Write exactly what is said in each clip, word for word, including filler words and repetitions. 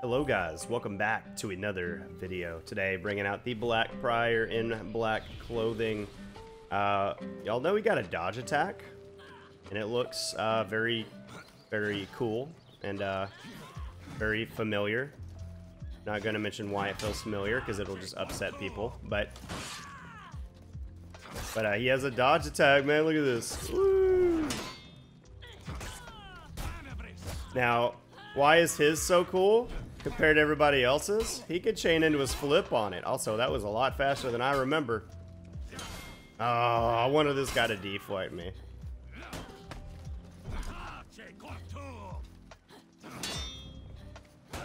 Hello guys, welcome back to another video. Today bringing out the Black Prior in black clothing. Uh, y'all know we got a dodge attack, and it looks uh, very, very cool and uh, very familiar. Not going to mention why it feels familiar because it'll just upset people, but but uh, he has a dodge attack, man. Look at this. Woo! Now, why is his so cool compared to everybody else's? He could chain into his flip on it. Also, that was a lot faster than I remember. Oh, I wanted this guy to deflect me.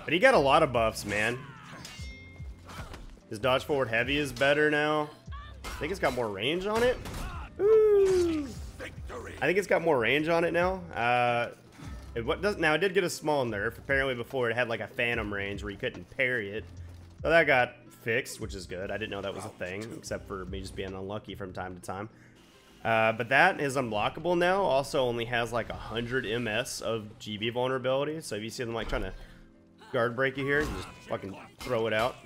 But he got a lot of buffs, man. His dodge forward heavy is better now. I think it's got more range on it. Ooh. I think it's got more range on it now. Uh... It, what does, now, it did get a small nerf. Apparently before it had like a phantom range where you couldn't parry it. So that got fixed, which is good. I didn't know that was a thing, except for me just being unlucky from time to time. Uh, but that is unblockable now. Also only has like one hundred M S of G B vulnerability. So if you see them like trying to guard break you here, you just fucking throw it out.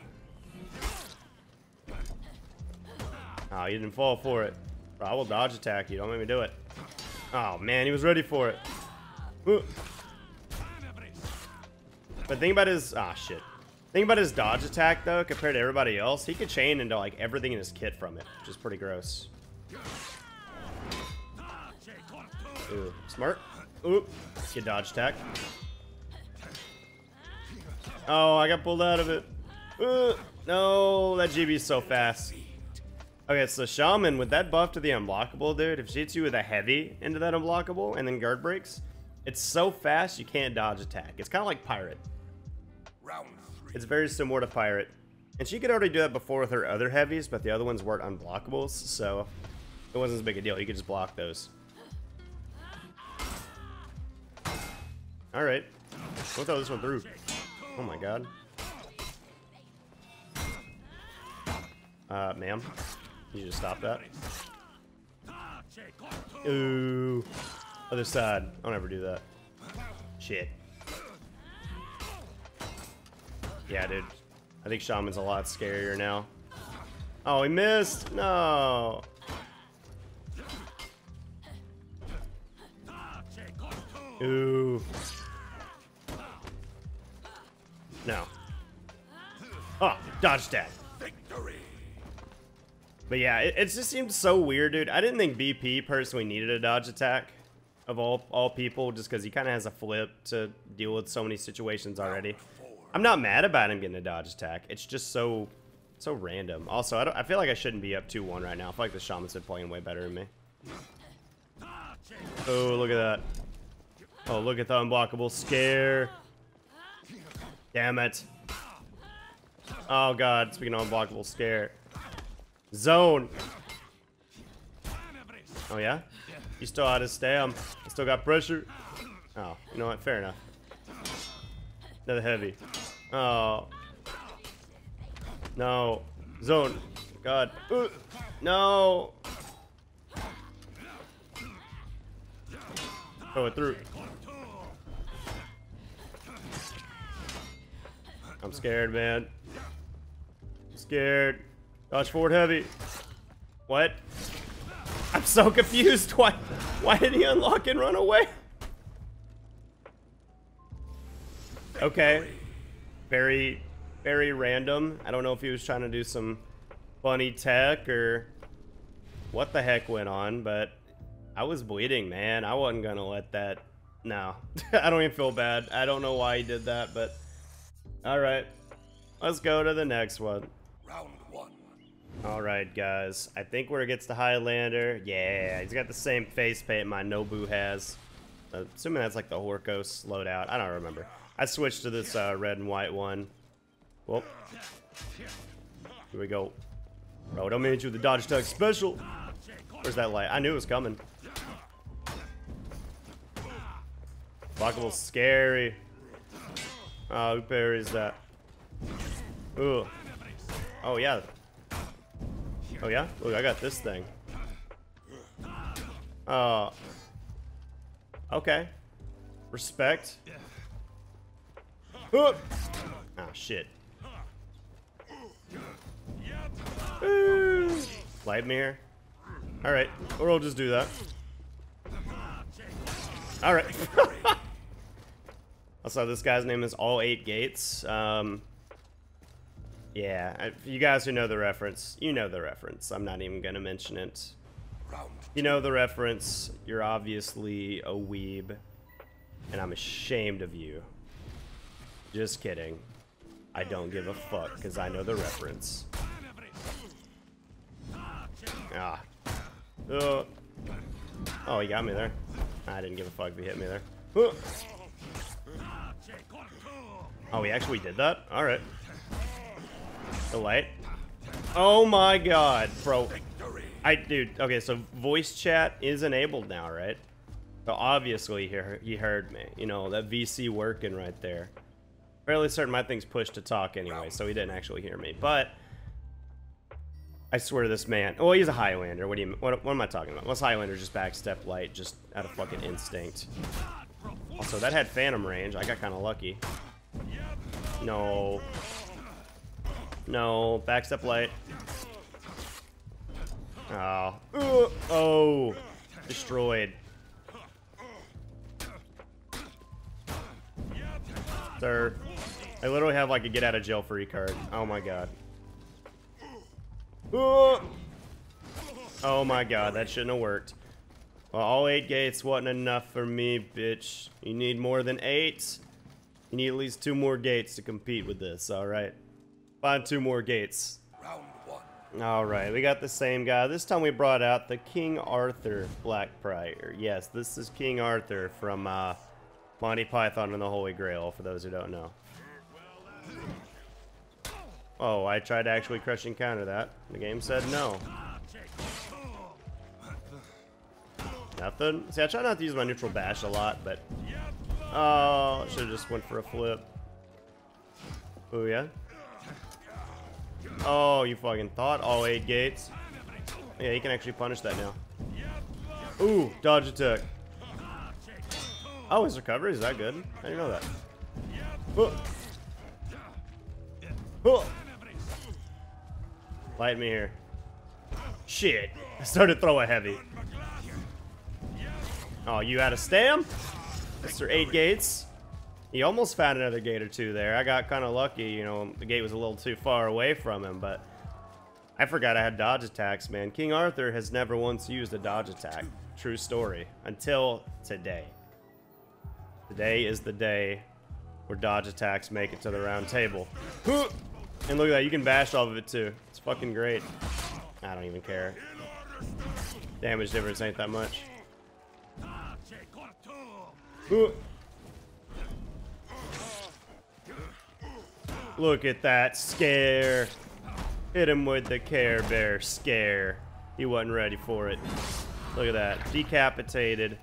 Oh, you didn't fall for it. Bro, I will dodge attack you. Don't make me do it. Oh, man, he was ready for it. Ooh. But think about his ah shit. Think about his dodge attack though, compared to everybody else. He could chain into like everything in his kit from it, which is pretty gross. Ooh, smart. Ooh, good dodge attack. Oh, I got pulled out of it. Ooh, no, that G B's so fast. Okay, so Shaman with that buff to the unblockable, dude. If she hits you with a heavy into that unblockable and then guard breaks, it's so fast you can't dodge attack. It's kind of like Pirate. Round three. It's very similar to Pirate. And she could already do that before with her other heavies, but the other ones weren't unblockables, so it wasn't as big a deal. You could just block those. Alright. We'll throw this one through. Oh my god. Uh, ma'am. You just stop that. Ooh. Other side. I'll never do that. Shit. Yeah, dude. I think Shaman's a lot scarier now. Oh, he missed! No! Ooh. No. Oh, dodge that. But yeah, it, it just seemed so weird, dude. I didn't think B P personally needed a dodge attack. Of all, all people, just because he kind of has a flip to deal with so many situations already. I'm not mad about him getting a dodge attack. It's just so so random. Also, I, don't, I feel like I shouldn't be up two one right now. I feel like the Shaman's been playing way better than me. Oh, look at that. Oh, look at the unblockable scare. Damn it. Oh, God. Speaking of unblockable scare. Zone. Oh, yeah? You still had his stam. I still got pressure. Oh, you know what? Fair enough. Another heavy. Oh. No. Zone. God. Ooh. No. Throw it through. I'm scared, man. I'm scared. Dodge forward heavy. What? I'm so confused. Why, why did he unlock and run away? Okay. Very, very random. I don't know if he was trying to do some funny tech or what the heck went on, but I was bleeding, man. I wasn't going to let that... No. I don't even feel bad. I don't know why he did that, but... Alright. Let's go to the next one. Round one. Alright guys, I think we're against the Highlander. Yeah, he's got the same face paint my Nobu has. I'm assuming that's like the Horkos loadout. I don't remember. I switched to this uh, red and white one. Well, here we go. Bro, don't manage you with the dodge attack special. Where's that light? I knew it was coming. Blockable scary. Oh, who parries that? Ooh. Oh yeah. Oh yeah? Look, I got this thing. Oh. Okay. Respect. Oh. shit. Ooh. Light mirror. Alright, or I'll just do that. Alright. Also, this guy's name is All Eight Gates. Um, yeah, I, you guys who know the reference, you know the reference. I'm not even going to mention it. You know the reference. You're obviously a weeb, and I'm ashamed of you. Just kidding. I don't give a fuck, because I know the reference. Ah. Oh. Oh, he got me there. I didn't give a fuck if he hit me there. Huh. Oh, he actually did that? Alright. The light. Oh my god, bro. I, dude, okay, so voice chat is enabled now, right? So obviously he, he heard me. You know, that V C working right there. Fairly certain my thing's pushed to talk anyway, so he didn't actually hear me. But I swear to this man. Oh, he's a Highlander. What do you? What, what am I talking about? What's Highlander? Just backstep light, just out of fucking instinct. Also, that had phantom range. I got kind of lucky. No. No. Backstep light. Oh. Ooh. Oh. Destroyed. Sir. I literally have like a get out of jail free card. Oh my god. Ooh. Oh my god, that shouldn't have worked. Well, all eight gates wasn't enough for me, bitch. You need more than eight. You need at least two more gates to compete with this, alright? Find two more gates. Round one. Alright, we got the same guy. This time we brought out the King Arthur Black Prior. Yes, this is King Arthur from uh, Monty Python and the Holy Grail, for those who don't know. Oh, I tried to actually crush and counter that. The game said no. Nothing. See, I try not to use my neutral bash a lot, but... Oh, should have just went for a flip. Oh, yeah? Oh, you fucking thought. All eight gates. Yeah, you can actually punish that now. Ooh, dodge attack. Oh, his recovery? Is that good? I didn't know that. Oh. Oh. Light me here. Shit. I started to throw a heavy. Oh, you had a stam? Mister Eight Gates. He almost found another gate or two there. I got kind of lucky, you know, the gate was a little too far away from him, but I forgot I had dodge attacks, man. King Arthur has never once used a dodge attack. True story. Until today. Today is the day where dodge attacks make it to the round table. And look at that, you can bash off of it too. It's fucking great. I don't even care. Damage difference ain't that much. Look at that scare. Hit him with the Care Bear scare. He wasn't ready for it. Look at that. Decapitated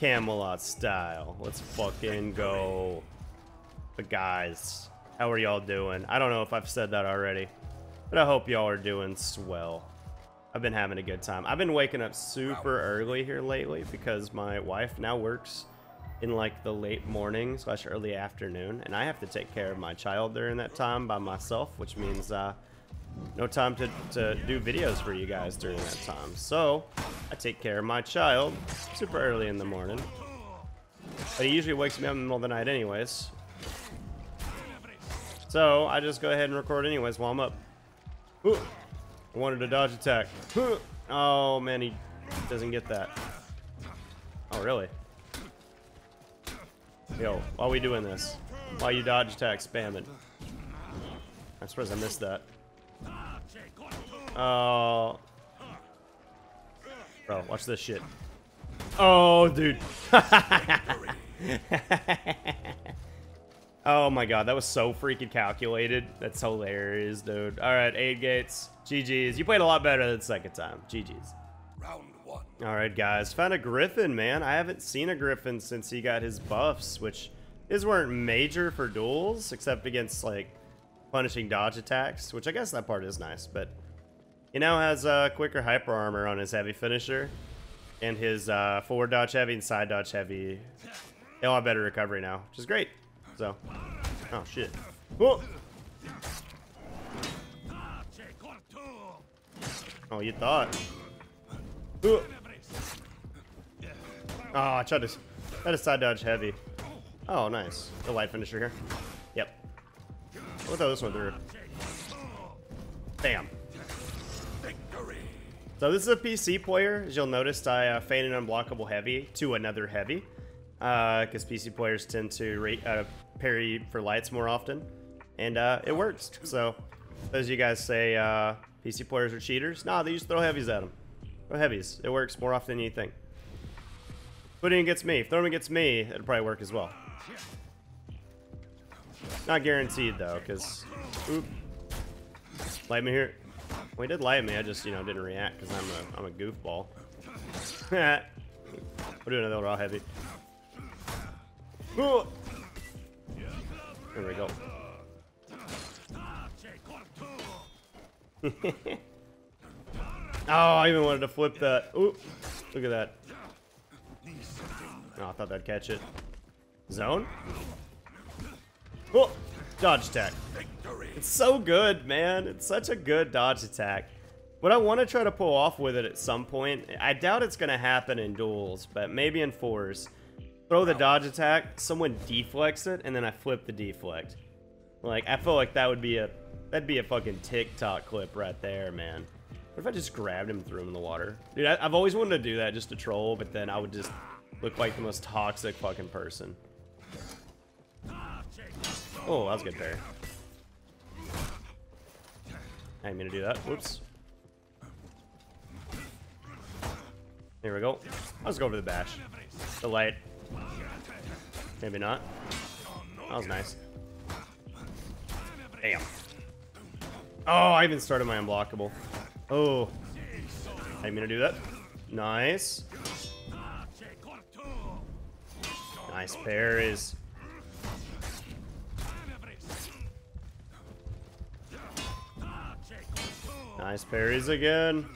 Camelot style. Let's fucking go. But guys, how are y'all doing? I don't know if I've said that already, but I hope y'all are doing swell. I've been having a good time. I've been waking up super early here lately because my wife now works in like the late morning slash early afternoon, and I have to take care of my child during that time by myself, which means uh, no time to, to do videos for you guys during that time. So I take care of my child super early in the morning, but he usually wakes me up in the middle of the night anyways. So I just go ahead and record anyways while I'm up. Ooh. I wanted a dodge attack. Oh, man, he doesn't get that. Oh, really? Yo, why are we doing this? Why you dodge attack spamming? I suppose I missed that. Oh. Bro, watch this shit. Oh, dude. Oh my god, that was so freaking calculated. That's hilarious, dude. Alright, eight gates. G G's. You played a lot better than second time. G G's. Round one. Alright, guys. Found a Gryphon, man. I haven't seen a Gryphon since he got his buffs, which his weren't major for duels, except against, like, punishing dodge attacks, which I guess that part is nice, but he now has uh, quicker hyper armor on his heavy finisher, and his uh, forward dodge heavy and side dodge heavy. They all have better recovery now, which is great. So, oh shit. Whoa. Oh, you thought. Ooh. Oh, I tried to, tried to side dodge heavy. Oh, nice. The light finisher here. Yep. We'll throw this one through. Bam. So this is a P C player. As you'll notice, I uh, feigned an unblockable heavy to another heavy. Because uh, P C players tend to re uh, parry for lights more often. And uh, it works. So, those of you guys say uh, P C players are cheaters. Nah, they just throw heavies at them. Throw heavies. It works more often than you think. Put it in against me. If throwing against me, it'll probably work as well. Not guaranteed, though, because... Oop. Light me here. Well, he did light me. I just, you know, didn't react because I'm a, I'm a goofball. We'll do another raw heavy. Ooh. There we go. Oh, I even wanted to flip that. Ooh. Look at that. Oh, I thought that'd catch it. Zone? Oh! Dodge attack. It's so good, man. It's such a good dodge attack. What I want to try to pull off with it at some point, I doubt it's going to happen in duels, but maybe in fours. Throw the dodge attack, someone deflects it, and then I flip the deflect. Like, I feel like that would be a... That'd be a fucking TikTok clip right there, man. What if I just grabbed him and threw him in the water? Dude, I, I've always wanted to do that just to troll, but then I would just... Look like the most toxic fucking person. Oh, that was a good parry. I ain't gonna do that. Whoops. There we go. I'll just go for the bash. The light. Maybe not. That was nice. Damn. Oh, I even started my unblockable. Oh. I ain't gonna do that. Nice. Nice parries. Nice parries again.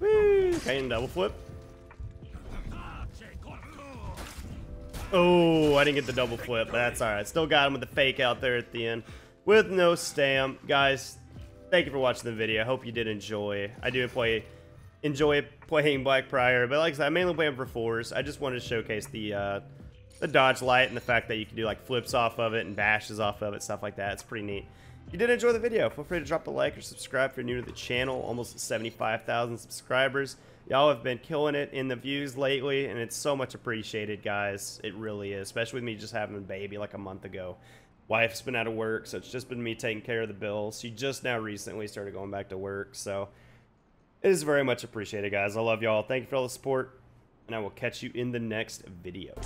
Woo! Okay, and double flip. Oh, I didn't get the double flip, but that's alright. Still got him with the fake out there at the end. With no stamp. Guys, thank you for watching the video. I hope you did enjoy. I do play... enjoy playing Black Prior, but like I said, I mainly play them for fours. I just wanted to showcase the uh, the dodge light and the fact that you can do like flips off of it and bashes off of it, stuff like that. It's pretty neat. If you did enjoy the video, feel free to drop a like or subscribe if you're new to the channel. Almost seventy-five thousand subscribers. Y'all have been killing it in the views lately, and it's so much appreciated, guys. It really is, especially with me just having a baby like a month ago. Wife's been out of work, so it's just been me taking care of the bills. She just now recently started going back to work, so... It is very much appreciated, guys. I love y'all. Thank you for all the support, and I will catch you in the next video.